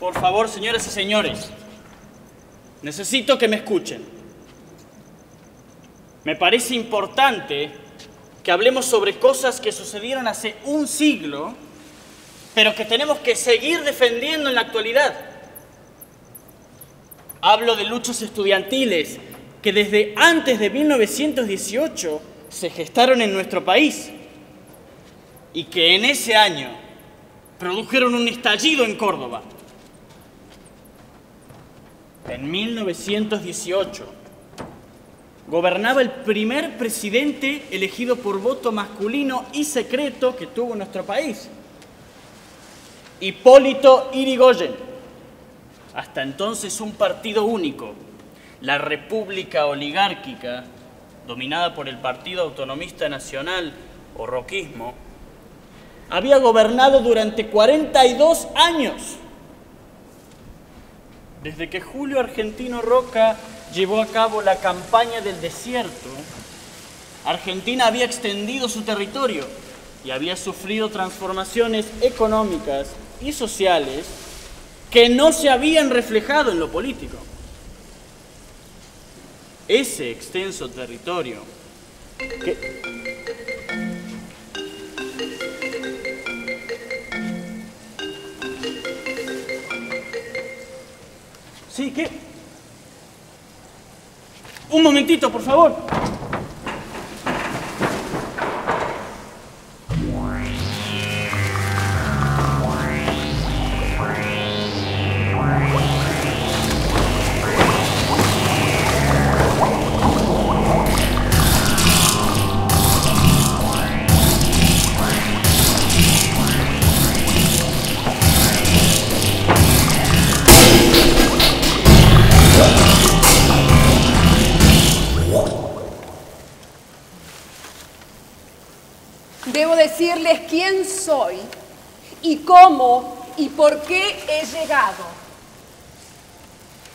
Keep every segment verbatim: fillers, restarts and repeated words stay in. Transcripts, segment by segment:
Por favor, señoras y señores, necesito que me escuchen. Me parece importante que hablemos sobre cosas que sucedieron hace un siglo, pero que tenemos que seguir defendiendo en la actualidad. Hablo de luchas estudiantiles que desde antes de mil novecientos dieciocho se gestaron en nuestro país y que en ese año produjeron un estallido en Córdoba. En mil novecientos dieciocho gobernaba el primer presidente elegido por voto masculino y secreto que tuvo nuestro país, Hipólito Yrigoyen, hasta entonces un partido único, la República Oligárquica, dominada por el Partido Autonomista Nacional o Roquismo, había gobernado durante cuarenta y dos años, desde que Julio Argentino Roca llevó a cabo la campaña del desierto. Argentina había extendido su territorio y había sufrido transformaciones económicas y sociales que no se habían reflejado en lo político. Ese extenso territorio que... Sí, ¿qué? Un momentito, por favor. Debo decirles quién soy y cómo y por qué he llegado.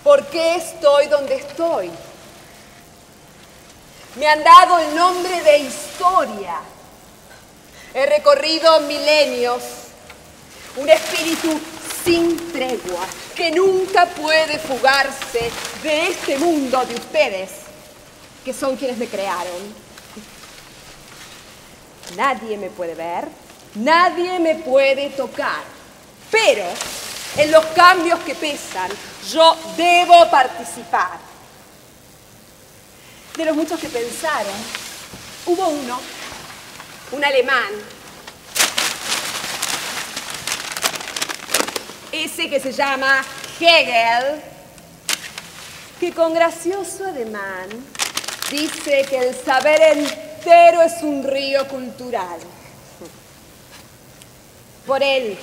¿Por qué estoy donde estoy? Me han dado el nombre de historia. He recorrido milenios, un espíritu sin tregua que nunca puede fugarse de este mundo de ustedes, que son quienes me crearon. Nadie me puede ver, nadie me puede tocar, pero en los cambios que pesan yo debo participar. De los muchos que pensaron, hubo uno, un alemán, ese que se llama Hegel, que con gracioso ademán dice que el saber en Pero es un río cultural. Por él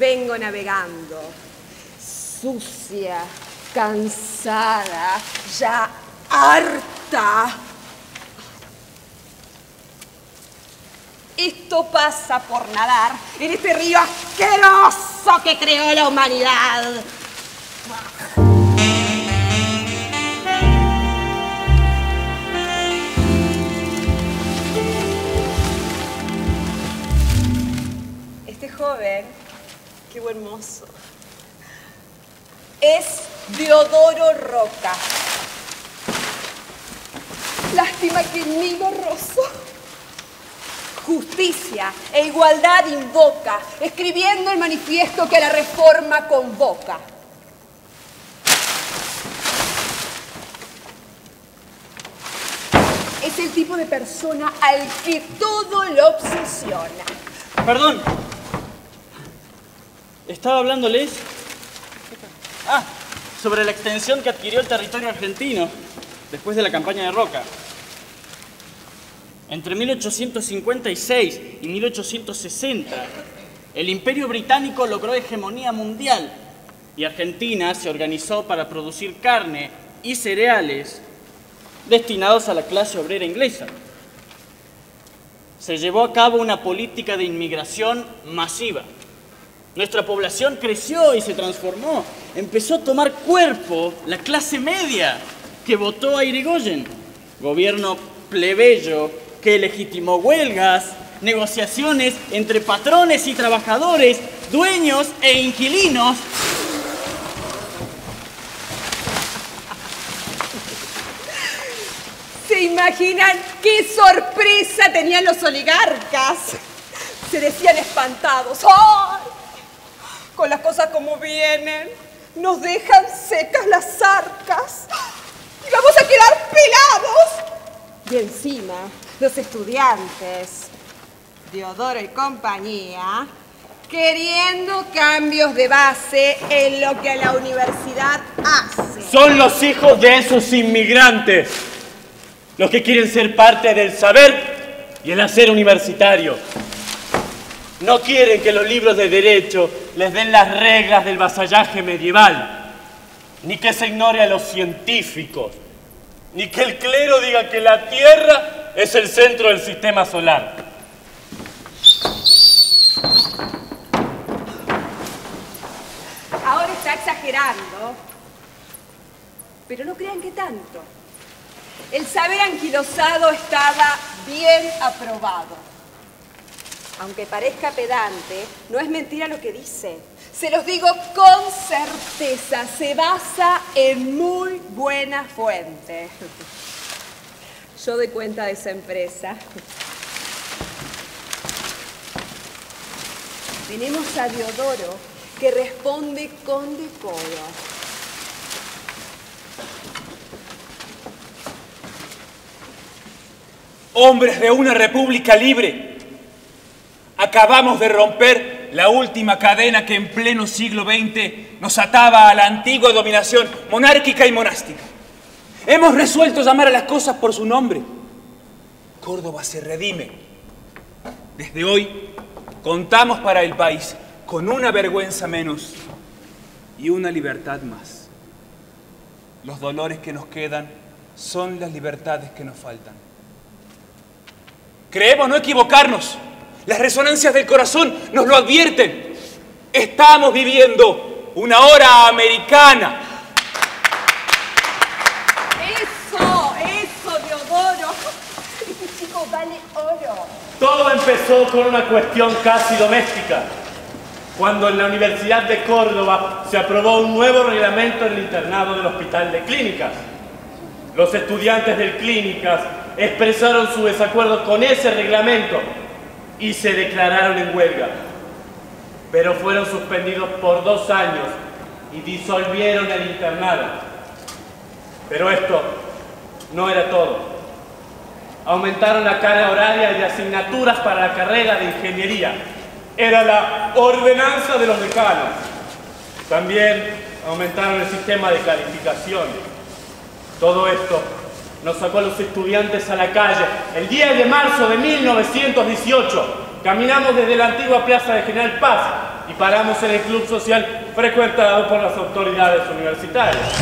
vengo navegando, sucia, cansada, ya harta. Esto pasa por nadar en este río asqueroso que creó la humanidad. Joven, qué buen mozo, es Deodoro Roca. Lástima que ni lo rozó. Justicia e igualdad invoca, escribiendo el manifiesto que la reforma convoca. Es el tipo de persona al que todo lo obsesiona. Perdón. Estaba hablándoles ah, sobre la extensión que adquirió el territorio argentino después de la campaña de Roca. Entre mil ochocientos cincuenta y seis y mil ochocientos sesenta, el Imperio Británico logró hegemonía mundial y Argentina se organizó para producir carne y cereales destinados a la clase obrera inglesa. Se llevó a cabo una política de inmigración masiva. Nuestra población creció y se transformó. Empezó a tomar cuerpo la clase media que votó a Yrigoyen. Gobierno plebeyo que legitimó huelgas, negociaciones entre patrones y trabajadores, dueños e inquilinos. se imaginan qué sorpresa tenían los oligarcas. Se decían espantados. ¡Ay! Con las cosas como vienen, nos dejan secas las arcas y vamos a quedar pelados. Y encima, los estudiantes, Deodoro y compañía, queriendo cambios de base en lo que la universidad hace. Son los hijos de esos inmigrantes, los que quieren ser parte del saber y el hacer universitario. No quieren que los libros de derecho les den las reglas del vasallaje medieval, ni que se ignore a los científicos, ni que el clero diga que la Tierra es el centro del sistema solar. Ahora está exagerando, pero no crean que tanto. El saber anquilosado estaba bien aprobado. Aunque parezca pedante, no es mentira lo que dice. Se los digo con certeza, se basa en muy buena fuente. Yo doy cuenta de esa empresa. Tenemos a Deodoro, que responde con decoro. Hombres de una república libre, acabamos de romper la última cadena que en pleno siglo veinte nos ataba a la antigua dominación monárquica y monástica. Hemos resuelto llamar a las cosas por su nombre. Córdoba se redime. Desde hoy contamos para el país con una vergüenza menos y una libertad más. Los dolores que nos quedan son las libertades que nos faltan. Creemos no equivocarnos. Las resonancias del corazón nos lo advierten. Estamos viviendo una hora americana. ¡Eso! ¡Eso, Deodoro! Este chico vale oro. Todo empezó con una cuestión casi doméstica, cuando en la Universidad de Córdoba se aprobó un nuevo reglamento en el internado del Hospital de Clínicas. Los estudiantes del Clínicas expresaron su desacuerdo con ese reglamento y se declararon en huelga, pero fueron suspendidos por dos años y disolvieron el internado. Pero esto no era todo. Aumentaron la carga horaria de asignaturas para la carrera de ingeniería. Era la ordenanza de los decanos. También aumentaron el sistema de calificaciones. Todo esto nos sacó a los estudiantes a la calle. El diez de marzo de mil novecientos dieciocho caminamos desde la antigua Plaza de General Paz y paramos en el club social frecuentado por las autoridades universitarias.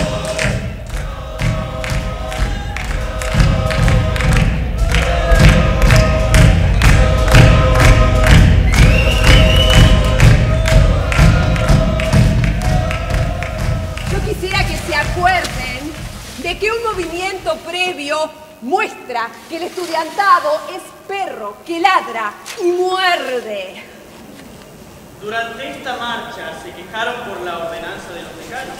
De que un movimiento previo muestra que el estudiantado es perro que ladra y muerde. Durante esta marcha se quejaron por la ordenanza de los decanos,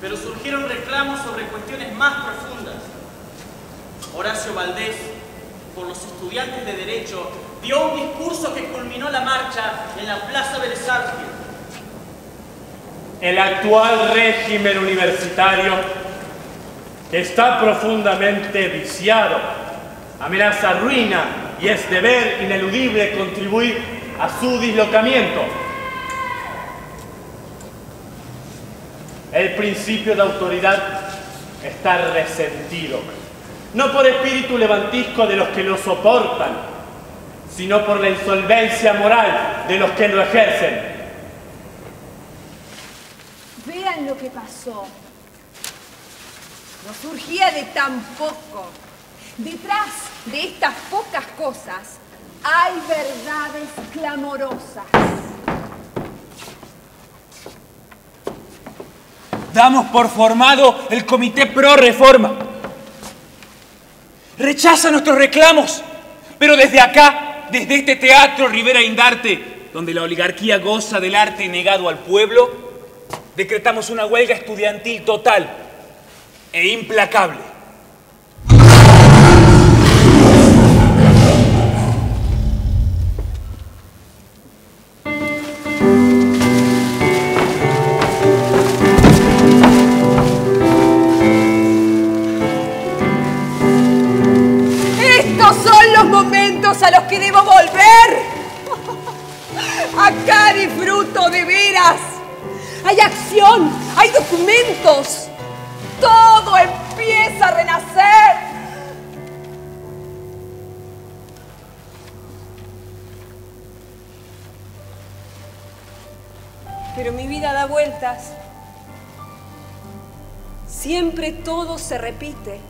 pero surgieron reclamos sobre cuestiones más profundas. Horacio Valdés, por los estudiantes de Derecho, dio un discurso que culminó la marcha en la Plaza Vélez Sarsfield. El actual régimen universitario está profundamente viciado, amenaza ruina y es deber ineludible contribuir a su dislocamiento. El principio de autoridad está resentido, no por espíritu levantisco de los que lo soportan, sino por la insolvencia moral de los que lo ejercen. Vean lo que pasó. No surgía de tan poco. Detrás de estas pocas cosas hay verdades clamorosas. Damos por formado el Comité Pro Reforma. Rechaza nuestros reclamos, pero desde acá, desde este Teatro Rivera Indarte, donde la oligarquía goza del arte negado al pueblo, decretamos una huelga estudiantil total e implacable. debo volver. Acá disfruto de veras. Hay acción, hay documentos. Todo empieza a renacer. Pero mi vida da vueltas. Siempre todo se repite.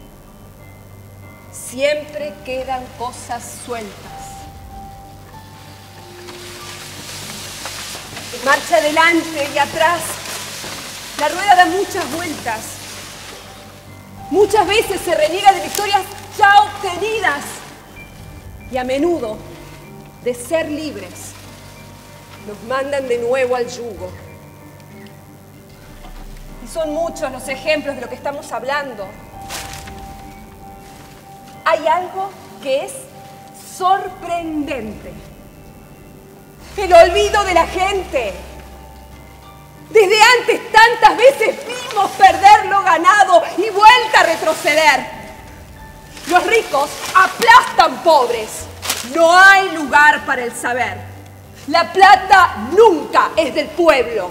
Siempre quedan cosas sueltas. Marcha adelante y atrás. La rueda da muchas vueltas. Muchas veces se reniega de victorias ya obtenidas. Y a menudo, de ser libres, nos mandan de nuevo al yugo. Y son muchos los ejemplos de lo que estamos hablando. Hay algo que es sorprendente. El olvido de la gente. Desde antes tantas veces vimos perder lo ganado y vuelta a retroceder. Los ricos aplastan pobres. No hay lugar para el saber. La plata nunca es del pueblo.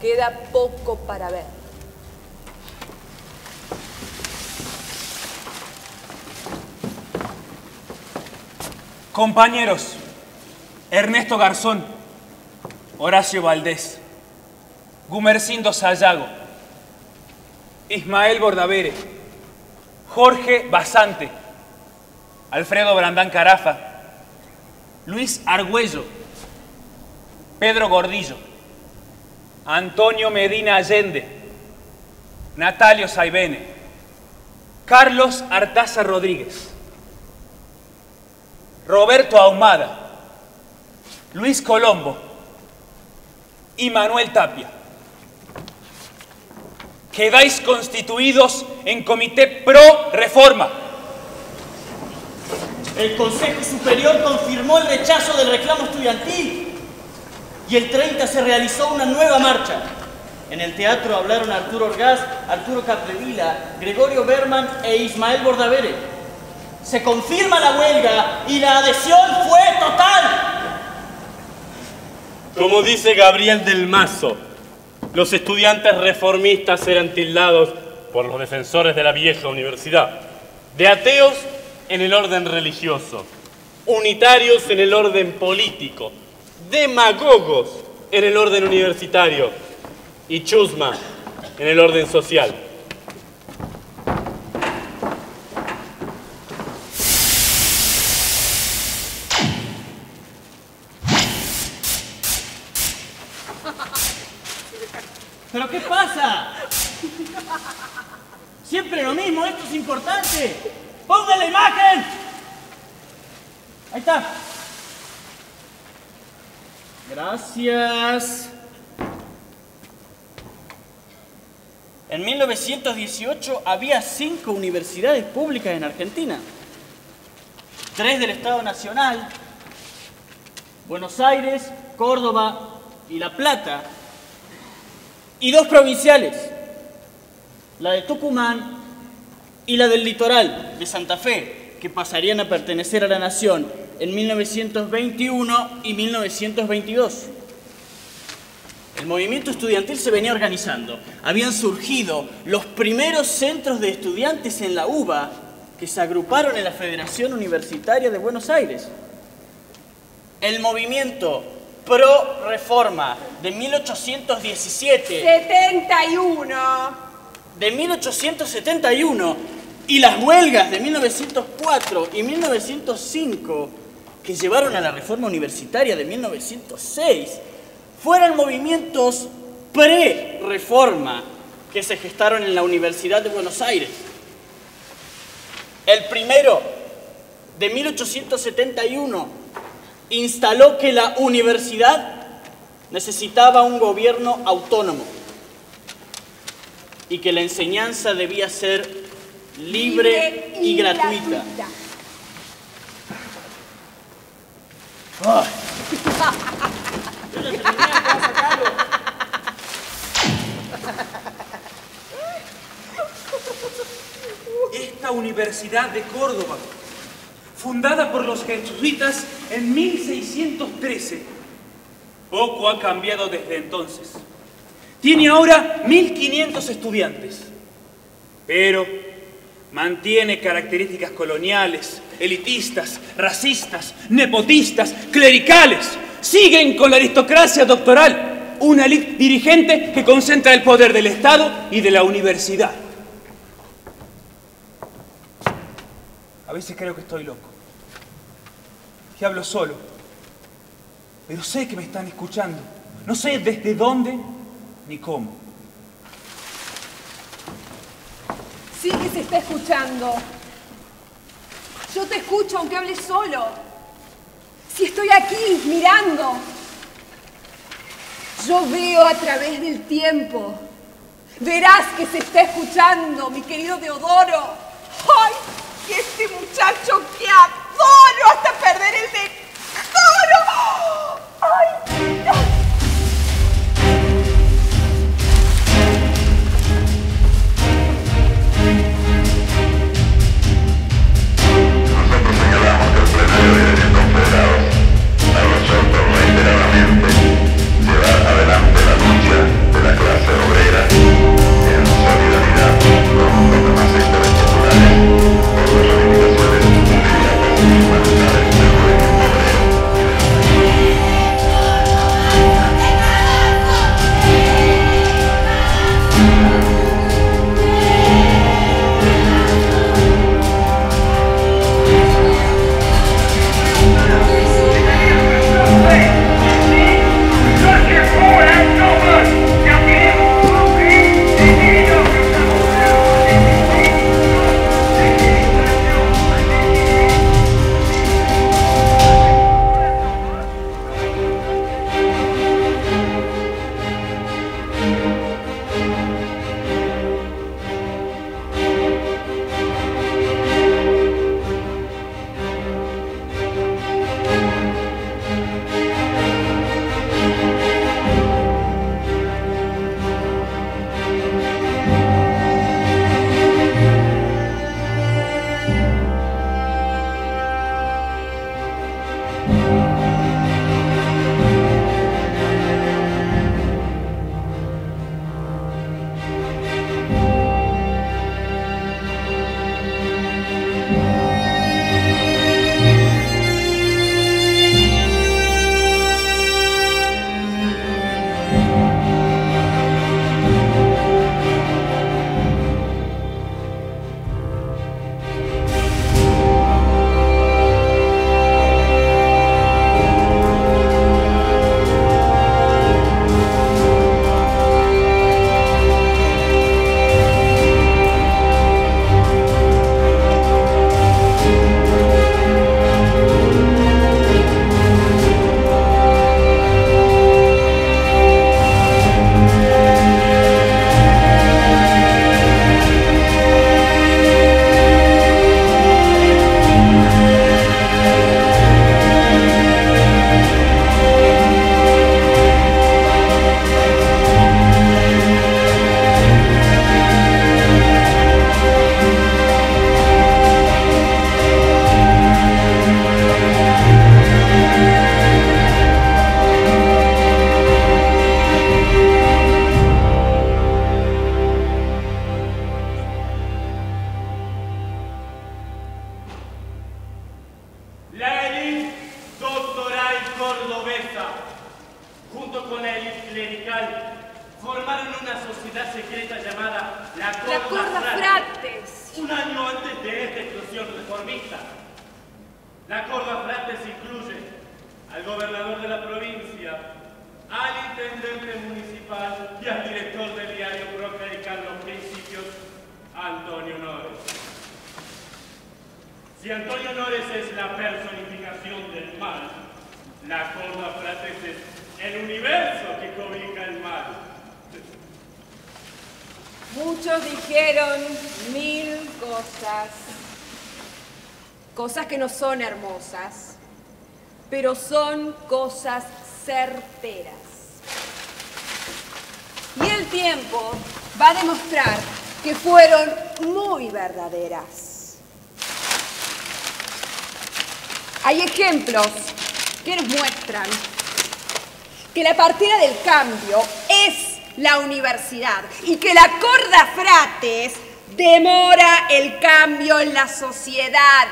Queda poco para ver. Compañeros, Ernesto Garzón, Horacio Valdés, Gumercindo Sayago, Ismael Bordabehere, Jorge Basante, Alfredo Brandán Carafa, Luis Argüello, Pedro Gordillo, Antonio Medina Allende, Natalio Saivene, Carlos Artaza Rodríguez, Roberto Ahumada, Luis Colombo y Manuel Tapia. Quedáis constituidos en Comité Pro Reforma. El Consejo Superior confirmó el rechazo del reclamo estudiantil y el treinta se realizó una nueva marcha. En el teatro hablaron Arturo Orgaz, Arturo Capdevila, Gregorio Berman e Ismael Bordabehere. Se confirma la huelga y la adhesión fue total. Como dice Gabriel del Mazo, los estudiantes reformistas eran tildados por los defensores de la vieja universidad de ateos en el orden religioso, unitarios en el orden político, demagogos en el orden universitario y chusma en el orden social. ¿Pero qué pasa? Siempre lo mismo, esto es importante. ¡Pongan la imagen! Ahí está. Gracias. En mil novecientos dieciocho había cinco universidades públicas en Argentina. Tres del Estado Nacional, Buenos Aires, Córdoba y La Plata. Y dos provinciales, la de Tucumán y la del litoral de Santa Fe, que pasarían a pertenecer a la nación en mil novecientos veintiuno y mil novecientos veintidós. El movimiento estudiantil se venía organizando. Habían surgido los primeros centros de estudiantes en la UBA que se agruparon en la Federación Universitaria de Buenos Aires. El movimiento Pro Reforma de mil ochocientos diecisiete... setenta y uno... de mil ochocientos setenta y uno y las huelgas de mil novecientos cuatro y mil novecientos cinco que llevaron a la reforma universitaria de mil novecientos seis fueron movimientos pre-reforma que se gestaron en la Universidad de Buenos Aires. El primero de mil ochocientos setenta y uno instaló que la universidad necesitaba un gobierno autónomo y que la enseñanza debía ser libre, libre y, y gratuita. gratuita. Oh. Yo ya terminé, ¿cómo sacarlo? Esta universidad Universidad de Córdoba, fundada por los jesuitas en mil seiscientos trece. Poco ha cambiado desde entonces. Tiene ahora mil quinientos estudiantes, pero mantiene características coloniales, elitistas, racistas, nepotistas, clericales. Siguen con la aristocracia doctoral, una élite dirigente que concentra el poder del Estado y de la universidad. A veces creo que estoy loco, que hablo solo, pero sé que me están escuchando. No sé desde dónde ni cómo. Sí que se está escuchando. Yo te escucho aunque hables solo. Si estoy aquí, mirando. Yo veo a través del tiempo. Verás que se está escuchando, mi querido Deodoro. ¡Ay! Que este muchacho que adoro hasta perder el decoro. ¡Ay! No. Son hermosas, pero son cosas certeras. Y el tiempo va a demostrar que fueron muy verdaderas. Hay ejemplos que nos muestran que la partida del cambio es la universidad y que la corda frates demora el cambio en la sociedad.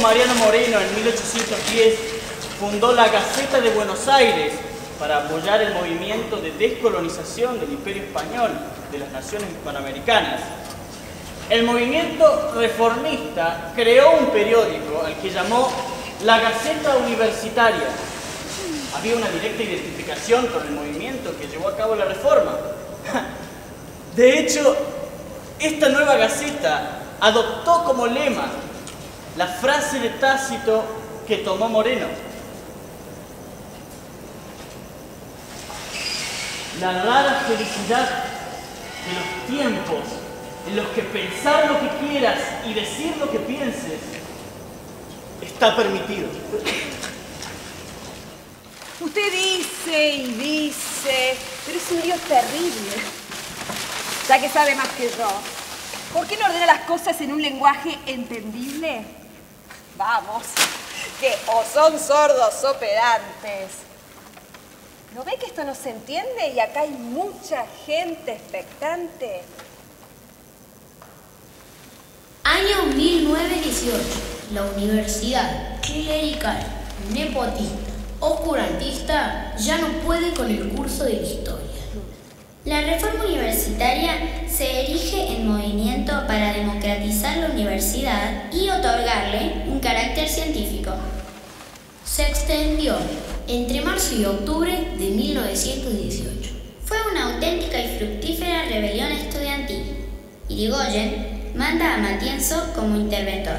Mariano Moreno en mil ochocientos diez fundó la Gaceta de Buenos Aires para apoyar el movimiento de descolonización del Imperio Español de las naciones hispanoamericanas. El movimiento reformista creó un periódico al que llamó La Gaceta Universitaria. Había una directa identificación con el movimiento que llevó a cabo la reforma. De hecho, esta nueva Gaceta adoptó como lema la frase de Tácito que tomó Moreno. La rara felicidad de los tiempos en los que pensar lo que quieras y decir lo que pienses está permitido. Usted dice y dice, pero es un Dios terrible, ya que sabe más que yo. ¿Por qué no ordena las cosas en un lenguaje entendible? Vamos, que o son sordos o pedantes. ¿No ve que esto no se entiende y acá hay mucha gente expectante? Año mil novecientos dieciocho. La universidad clerical, nepotista, oscurantista ya no puede con el curso de la historia. La reforma universitaria se erige en movimiento para democratizar la universidad y otorgarle un carácter científico. Se extendió entre marzo y octubre de mil novecientos dieciocho. Fue una auténtica y fructífera rebelión estudiantil. Yrigoyen manda a Matienzo como interventor.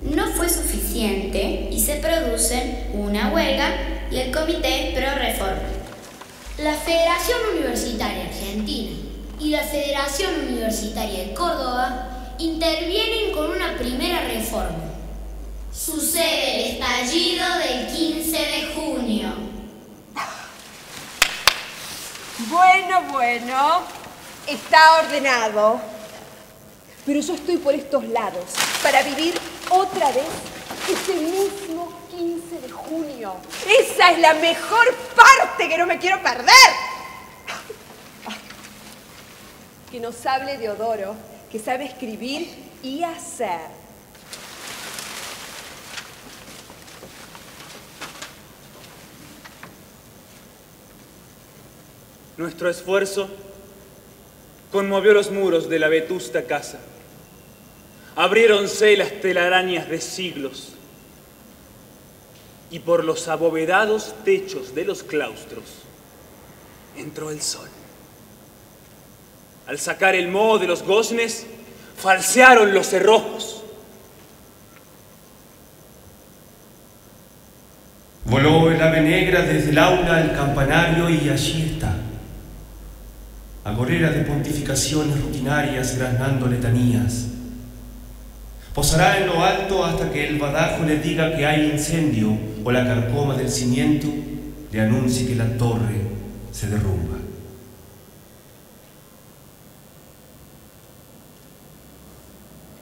No fue suficiente y se producen una huelga y el Comité Pro Reforma. La Federación Universitaria Argentina y la Federación Universitaria de Córdoba intervienen con una primera reforma. Sucede el estallido del quince de junio. Bueno, bueno, está ordenado. Pero yo estoy por estos lados para vivir otra vez ese mismo quince de junio. Esa es la mejor parte que no me quiero perder. Que nos hable Deodoro, que sabe escribir y hacer. Nuestro esfuerzo conmovió los muros de la vetusta casa. Abriéronse las telarañas de siglos. Y por los abovedados techos de los claustros entró el sol. Al sacar el moho de los goznes, falsearon los cerrojos. Voló el ave negra desde el aula al campanario y allí está. Agorera de pontificaciones rutinarias graznando letanías. Posará en lo alto hasta que el badajo le diga que hay incendio o la carcoma del cimiento le anuncie que la torre se derrumba.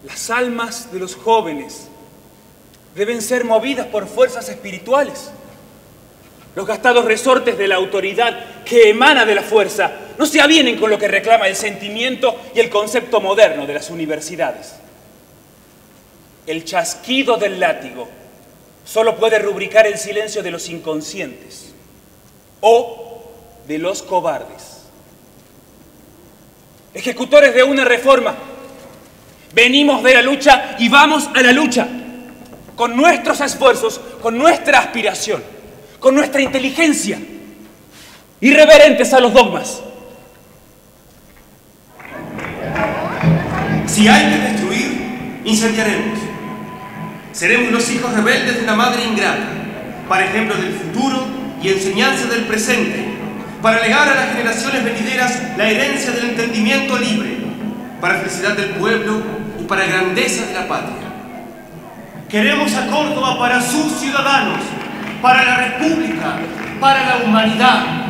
Las almas de los jóvenes deben ser movidas por fuerzas espirituales. Los gastados resortes de la autoridad que emana de la fuerza no se avienen con lo que reclama el sentimiento y el concepto moderno de las universidades. El chasquido del látigo solo puede rubricar el silencio de los inconscientes o de los cobardes. Ejecutores de una reforma, venimos de la lucha y vamos a la lucha. Con nuestros esfuerzos, con nuestra aspiración, con nuestra inteligencia, irreverentes a los dogmas. Si hay que destruir, incendiaremos. Seremos los hijos rebeldes de una madre ingrata, para ejemplo del futuro y enseñanza del presente, para legar a las generaciones venideras la herencia del entendimiento libre, para felicidad del pueblo y para grandeza de la patria. Queremos a Córdoba para sus ciudadanos, para la República, para la humanidad.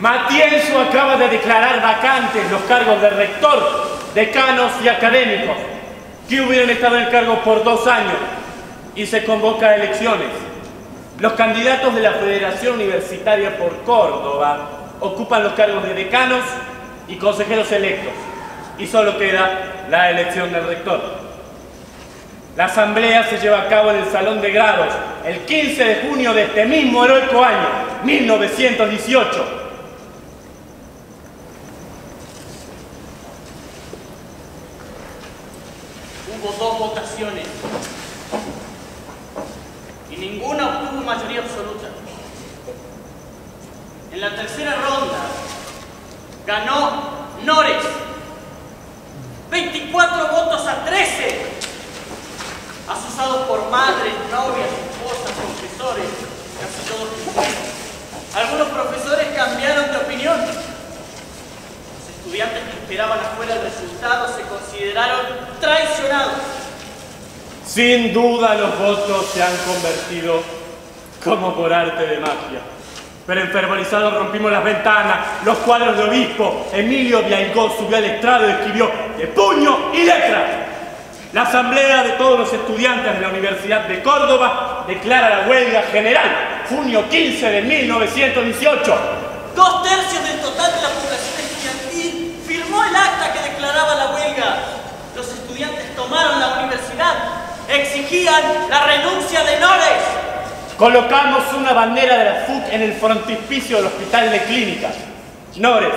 Matienzo acaba de declarar vacantes los cargos de rector decanos y académicos que hubieran estado en el cargo por dos años y se convoca a elecciones. Los candidatos de la Federación Universitaria por Córdoba ocupan los cargos de decanos y consejeros electos y solo queda la elección del rector. La asamblea se lleva a cabo en el Salón de Grados el quince de junio de este mismo heroico año, mil novecientos dieciocho. Hubo dos votaciones y ninguna obtuvo mayoría absoluta. En la tercera ronda ganó Nores, veinticuatro votos a trece, asusados por madres, novias, esposas, confesores, casi todos cristianos. Algunos profesores cambiaron de opinión. Los estudiantes que esperaban afuera el resultado se consideraron traicionados. Sin duda los votos se han convertido como por arte de magia. Pero enfervorizados rompimos las ventanas, los cuadros de obispo. Emilio Biaigó subió al estrado y escribió de puño y letra. La asamblea de todos los estudiantes de la Universidad de Córdoba declara la huelga general, junio quince de mil novecientos dieciocho. Dos tercios del total de la población estudiantil firmó el acta que declaraba la huelga. Los estudiantes tomaron la universidad, exigían la renuncia de Nores. Colocamos una bandera de la F U C en el frontispicio del Hospital de Clínicas. Nores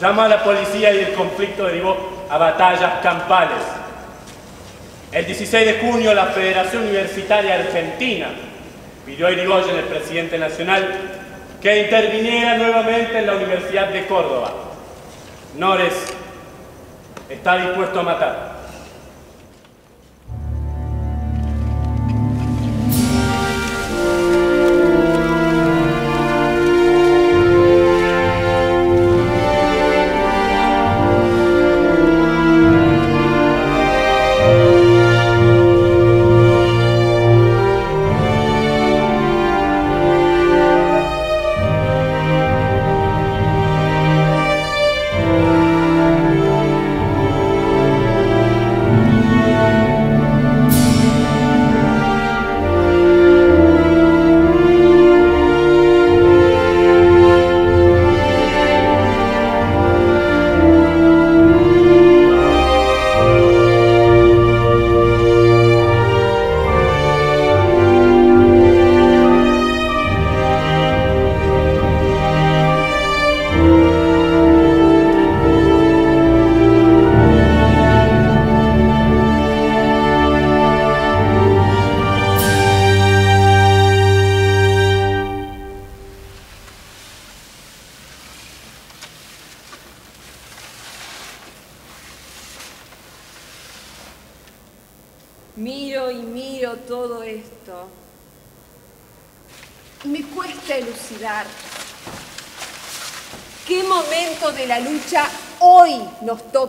llamó a la policía y el conflicto derivó a batallas campales. El dieciséis de junio la Federación Universitaria Argentina pidió a Yrigoyen, el presidente nacional, que interviniera nuevamente en la Universidad de Córdoba. Nores está dispuesto a matar.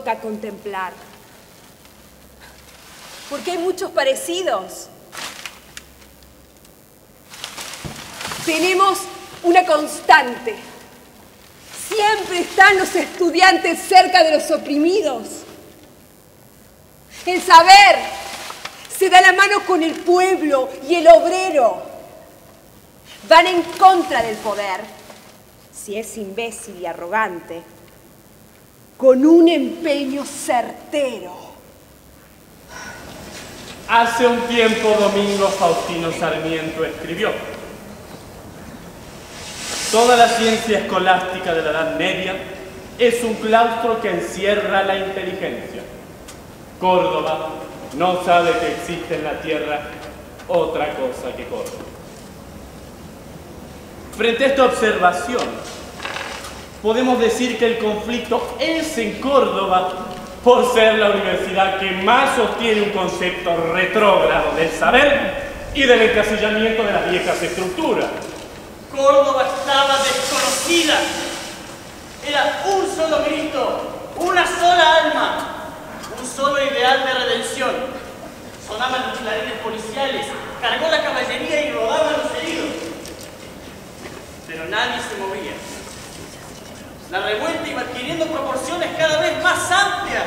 A contemplar, porque hay muchos parecidos. Tenemos una constante: siempre están los estudiantes cerca de los oprimidos. El saber se da la mano con el pueblo y el obrero. Van en contra del poder, si es imbécil y arrogante, con un empeño certero. Hace un tiempo Domingo Faustino Sarmiento escribió: toda la ciencia escolástica de la Edad Media es un claustro que encierra la inteligencia. Córdoba no sabe que existe en la tierra otra cosa que Córdoba. Frente a esta observación, podemos decir que el conflicto es en Córdoba por ser la universidad que más sostiene un concepto retrógrado del saber y del encasillamiento de las viejas estructuras. Córdoba estaba desconocida. Era un solo grito, una sola alma, un solo ideal de redención. Sonaban los clarines policiales, cargó la caballería y rodaban los heridos. Pero nadie se movía. La revuelta iba adquiriendo proporciones cada vez más amplias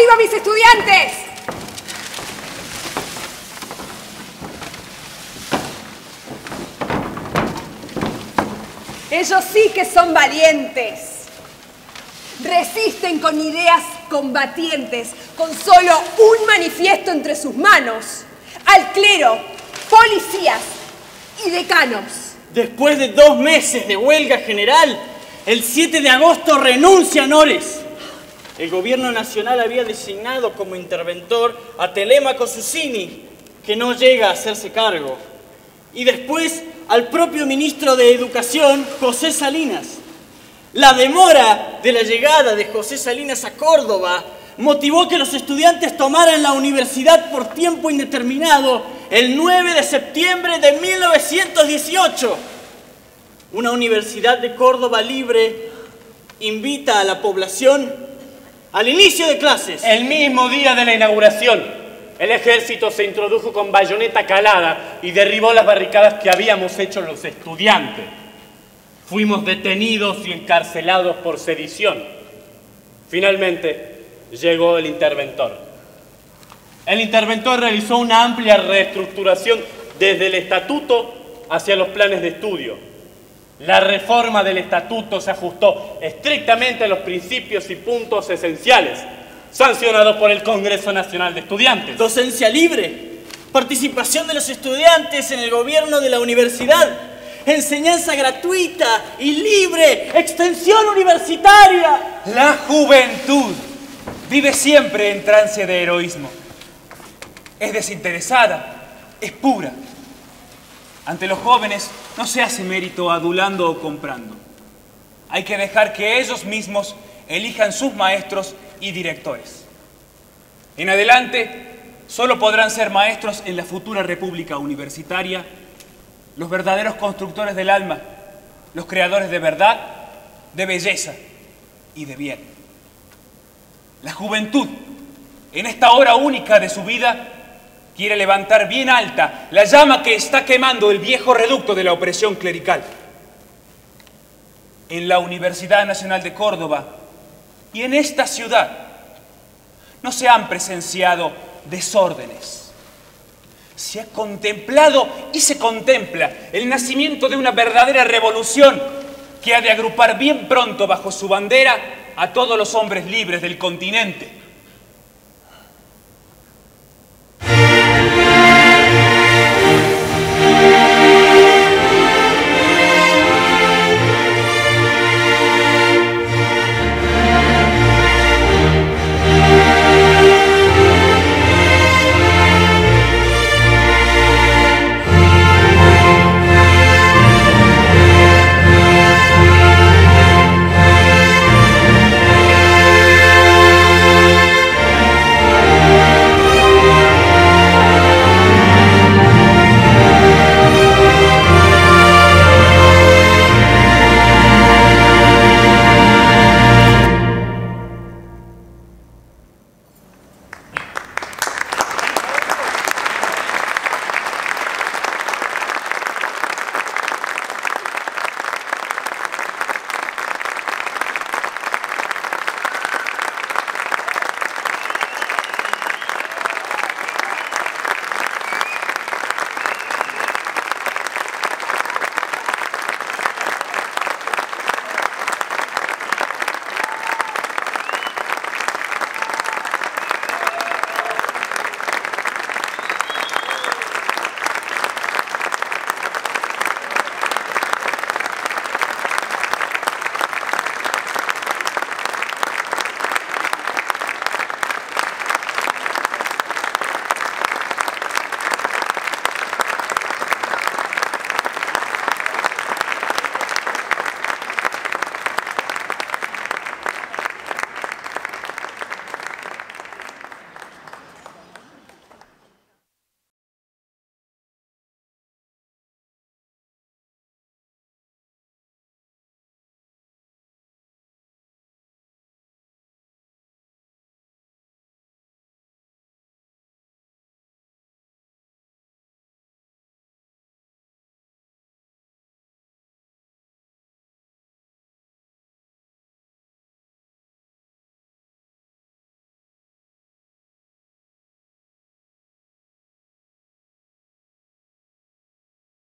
arriba, mis estudiantes! Ellos sí que son valientes. Resisten con ideas combatientes, con solo un manifiesto entre sus manos, al clero, policías y decanos. Después de dos meses de huelga general, el siete de agosto renuncia Nores. El gobierno nacional había designado como interventor a Telémaco Susini, que no llega a hacerse cargo. Y después al propio ministro de Educación, José Salinas. La demora de la llegada de José Salinas a Córdoba motivó que los estudiantes tomaran la universidad por tiempo indeterminado el nueve de septiembre de mil novecientos dieciocho. Una Universidad de Córdoba libre invita a la población al inicio de clases. El mismo día de la inauguración, el ejército se introdujo con bayoneta calada y derribó las barricadas que habíamos hecho los estudiantes. Fuimos detenidos y encarcelados por sedición. Finalmente, llegó el interventor. El interventor realizó una amplia reestructuración desde el estatuto hacia los planes de estudio. La reforma del estatuto se ajustó estrictamente a los principios y puntos esenciales, sancionados por el Congreso Nacional de Estudiantes. Docencia libre, participación de los estudiantes en el gobierno de la universidad, enseñanza gratuita y libre, extensión universitaria. La juventud vive siempre en trance de heroísmo. Es desinteresada, es pura. Ante los jóvenes no se hace mérito adulando o comprando. Hay que dejar que ellos mismos elijan sus maestros y directores. En adelante, solo podrán ser maestros en la futura República Universitaria los verdaderos constructores del alma, los creadores de verdad, de belleza y de bien. La juventud, en esta hora única de su vida, quiere levantar bien alta la llama que está quemando el viejo reducto de la opresión clerical. En la Universidad Nacional de Córdoba y en esta ciudad no se han presenciado desórdenes. Se ha contemplado y se contempla el nacimiento de una verdadera revolución que ha de agrupar bien pronto bajo su bandera a todos los hombres libres del continente.